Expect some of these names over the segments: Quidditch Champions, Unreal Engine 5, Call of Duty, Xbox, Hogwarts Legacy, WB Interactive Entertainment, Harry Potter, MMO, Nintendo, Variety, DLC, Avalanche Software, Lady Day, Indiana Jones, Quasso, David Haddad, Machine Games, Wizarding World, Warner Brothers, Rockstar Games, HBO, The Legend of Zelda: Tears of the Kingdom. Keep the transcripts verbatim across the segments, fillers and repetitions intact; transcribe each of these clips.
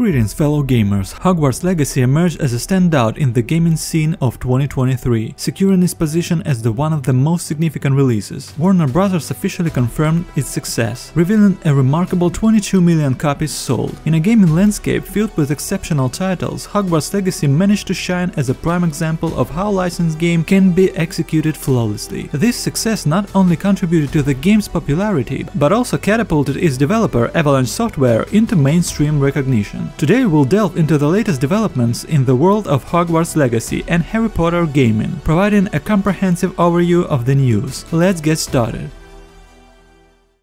Greetings fellow gamers, Hogwarts Legacy emerged as a standout in the gaming scene of twenty twenty-three, securing its position as the one of the most significant releases. Warner Brothers officially confirmed its success, revealing a remarkable twenty-two million copies sold. In a gaming landscape filled with exceptional titles, Hogwarts Legacy managed to shine as a prime example of how a licensed game can be executed flawlessly. This success not only contributed to the game's popularity, but also catapulted its developer Avalanche Software into mainstream recognition. Today we'll delve into the latest developments in the world of Hogwarts Legacy and Harry Potter gaming, providing a comprehensive overview of the news. Let's get started.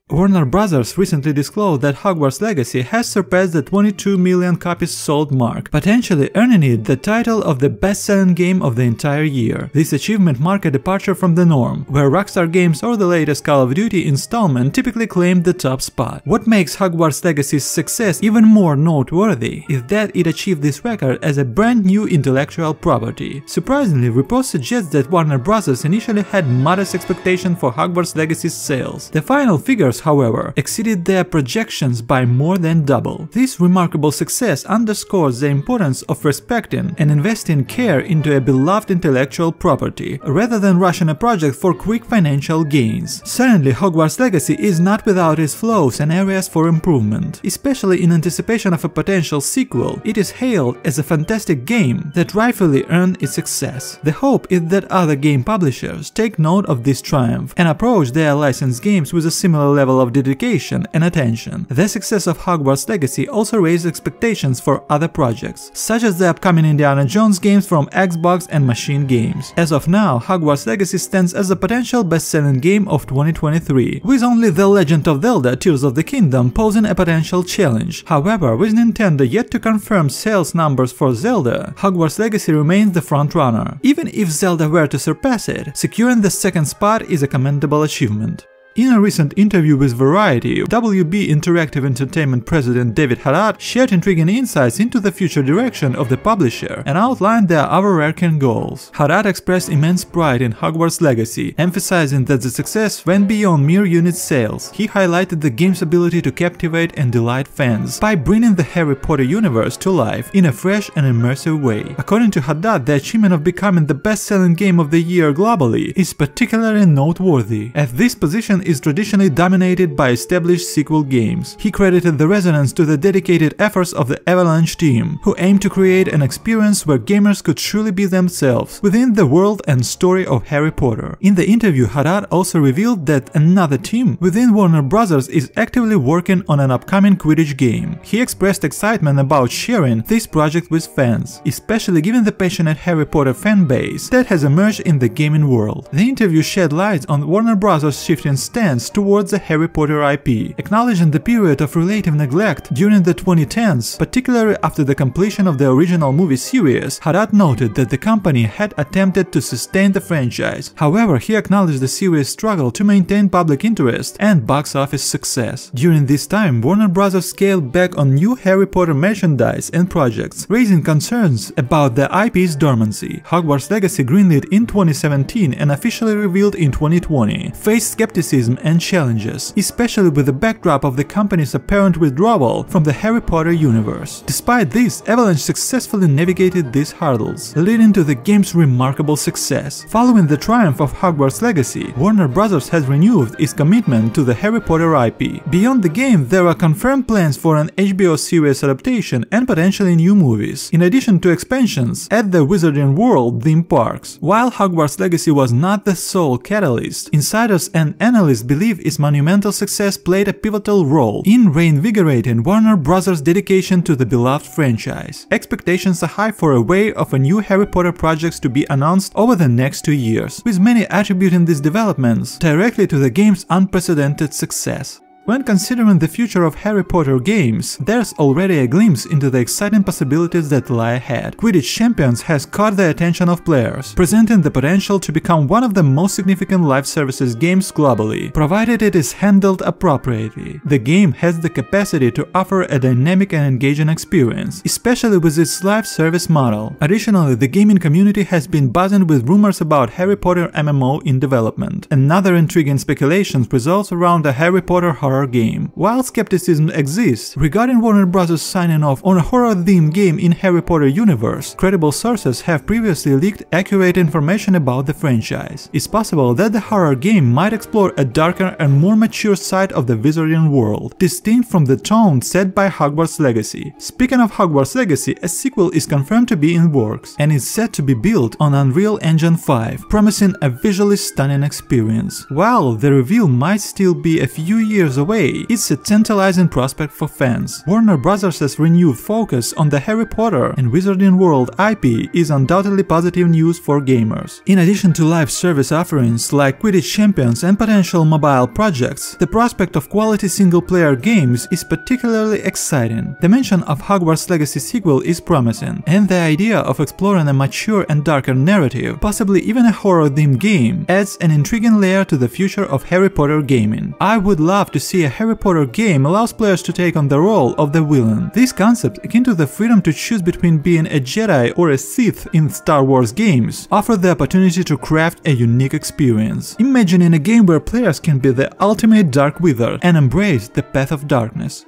Warner Brothers recently disclosed that Hogwarts Legacy has surpassed the twenty-two million copies sold mark, potentially earning it the title of the best-selling game of the entire year. This achievement marked a departure from the norm, where Rockstar Games or the latest Call of Duty installment typically claimed the top spot. What makes Hogwarts Legacy's success even more noteworthy is that it achieved this record as a brand new intellectual property. Surprisingly, reports suggest that Warner Brothers initially had modest expectations for Hogwarts Legacy's sales. The final figures, however, exceeded their projections by more than double. This remarkable success underscores the importance of respecting and investing care into a beloved intellectual property, rather than rushing a project for quick financial gains. Certainly, Hogwarts Legacy is not without its flaws and areas for improvement. Especially in anticipation of a potential sequel, it is hailed as a fantastic game that rightfully earned its success. The hope is that other game publishers take note of this triumph and approach their licensed games with a similar level of dedication and attention. The success of Hogwarts Legacy also raised expectations for other projects, such as the upcoming Indiana Jones games from Xbox and Machine Games. As of now, Hogwarts Legacy stands as a potential best-selling game of twenty twenty-three, with only The Legend of Zelda: Tears of the Kingdom posing a potential challenge. However, with Nintendo yet to confirm sales numbers for Zelda, Hogwarts Legacy remains the front-runner. Even if Zelda were to surpass it, securing the second spot is a commendable achievement. In a recent interview with Variety, W B Interactive Entertainment president David Haddad shared intriguing insights into the future direction of the publisher and outlined their overarching goals. Haddad expressed immense pride in Hogwarts Legacy, emphasizing that the success went beyond mere unit sales. He highlighted the game's ability to captivate and delight fans by bringing the Harry Potter universe to life in a fresh and immersive way. According to Haddad, the achievement of becoming the best-selling game of the year globally is particularly noteworthy, as this position is traditionally dominated by established sequel games. He credited the resonance to the dedicated efforts of the Avalanche team, who aimed to create an experience where gamers could truly be themselves within the world and story of Harry Potter. In the interview, Haddad also revealed that another team within Warner Brothers is actively working on an upcoming Quidditch game. He expressed excitement about sharing this project with fans, especially given the passionate Harry Potter fan base that has emerged in the gaming world. The interview shed light on Warner Brothers' shifting stance towards the Harry Potter I P, acknowledging the period of relative neglect during the twenty tens, particularly after the completion of the original movie series. Haddad noted that the company had attempted to sustain the franchise. However, he acknowledged the series' struggle to maintain public interest and box office success. During this time, Warner Bros. Scaled back on new Harry Potter merchandise and projects, raising concerns about the I P's dormancy. Hogwarts Legacy, greenlit in twenty seventeen and officially revealed in twenty twenty, faced skepticism and challenges, especially with the backdrop of the company's apparent withdrawal from the Harry Potter universe. Despite this, Avalanche successfully navigated these hurdles, leading to the game's remarkable success. Following the triumph of Hogwarts Legacy, Warner Bros. Has renewed its commitment to the Harry Potter I P. Beyond the game, there are confirmed plans for an H B O series adaptation and potentially new movies, in addition to expansions at the Wizarding World theme parks. While Hogwarts Legacy was not the sole catalyst, insiders and analysts believe its monumental success played a pivotal role in reinvigorating Warner Bros.' dedication to the beloved franchise. Expectations are high for a wave of a new Harry Potter projects to be announced over the next two years, with many attributing these developments directly to the game's unprecedented success. When considering the future of Harry Potter games, there's already a glimpse into the exciting possibilities that lie ahead. Quidditch Champions has caught the attention of players, presenting the potential to become one of the most significant live services games globally, provided it is handled appropriately. The game has the capacity to offer a dynamic and engaging experience, especially with its live service model. Additionally, the gaming community has been buzzing with rumors about Harry Potter M M O in development. Another intriguing speculation revolves around a Harry Potter horror horror game. While skepticism exists regarding Warner Bros. Signing off on a horror-themed game in Harry Potter universe, credible sources have previously leaked accurate information about the franchise. It's possible that the horror game might explore a darker and more mature side of the Wizarding World, distinct from the tone set by Hogwarts Legacy. Speaking of Hogwarts Legacy, a sequel is confirmed to be in works, and is said to be built on Unreal Engine five, promising a visually stunning experience. While the reveal might still be a few years away, it's a tantalizing prospect for fans. Warner Bros.'s renewed focus on the Harry Potter and Wizarding World I P is undoubtedly positive news for gamers. In addition to live service offerings like Quidditch Champions and potential mobile projects, the prospect of quality single-player games is particularly exciting. The mention of Hogwarts Legacy sequel is promising, and the idea of exploring a mature and darker narrative, possibly even a horror-themed game, adds an intriguing layer to the future of Harry Potter gaming. I would love to see a Harry Potter game allows players to take on the role of the villain. This concept, akin to the freedom to choose between being a Jedi or a Sith in Star Wars games, offers the opportunity to craft a unique experience. Imagining a game where players can be the ultimate dark wizard and embrace the path of darkness.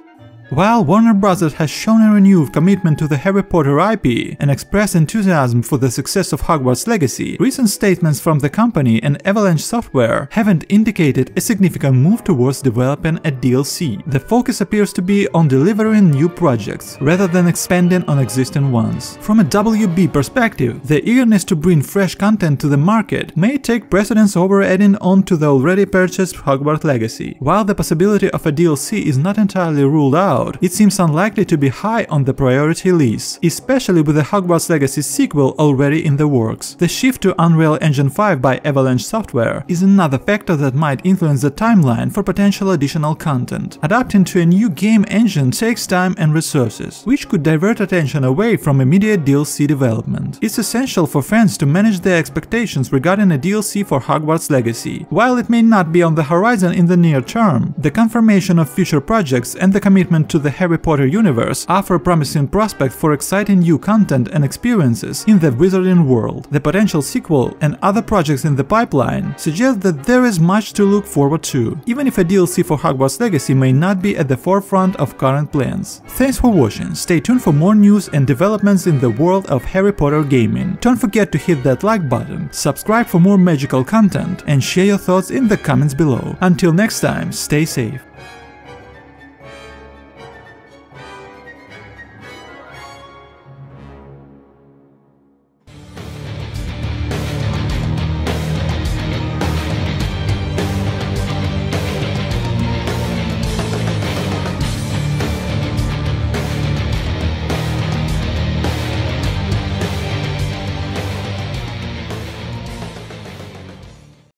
While Warner Bros. Has shown a renewed commitment to the Harry Potter I P and expressed enthusiasm for the success of Hogwarts Legacy, recent statements from the company and Avalanche Software haven't indicated a significant move towards developing a D L C. The focus appears to be on delivering new projects, rather than expanding on existing ones. From a W B perspective, the eagerness to bring fresh content to the market may take precedence over adding on to the already purchased Hogwarts Legacy. While the possibility of a D L C is not entirely ruled out, it seems unlikely to be high on the priority list, especially with the Hogwarts Legacy sequel already in the works. The shift to Unreal Engine five by Avalanche Software is another factor that might influence the timeline for potential additional content. Adapting to a new game engine takes time and resources, which could divert attention away from immediate D L C development. It's essential for fans to manage their expectations regarding a D L C for Hogwarts Legacy. While it may not be on the horizon in the near term, the confirmation of future projects and the commitment to the Harry Potter universe offer promising prospects for exciting new content and experiences in the Wizarding World. The potential sequel and other projects in the pipeline suggest that there is much to look forward to, even if a D L C for Hogwarts Legacy may not be at the forefront of current plans. Thanks for watching, stay tuned for more news and developments in the world of Harry Potter gaming. Don't forget to hit that like button, subscribe for more magical content, and share your thoughts in the comments below. Until next time, stay safe.